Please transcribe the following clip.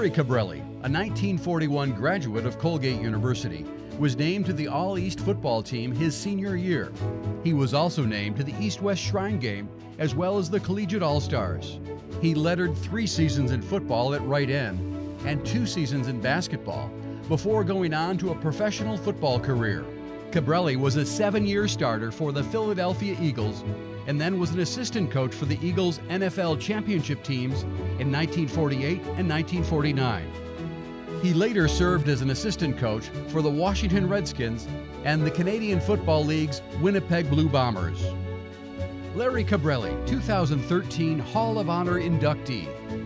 Larry Cabrelli, a 1941 graduate of Colgate University, was named to the All-East football team his senior year. He was also named to the East-West Shrine Game, as well as the Collegiate All-Stars. He lettered 3 seasons in football at right end and 2 seasons in basketball before going on to a professional football career. Cabrelli was a 7-year starter for the Philadelphia Eagles and then was an assistant coach for the Eagles' NFL championship teams in 1948 and 1949. He later served as an assistant coach for the Washington Redskins and the Canadian Football League's Winnipeg Blue Bombers. Larry Cabrelli, 2013 Hall of Honor inductee.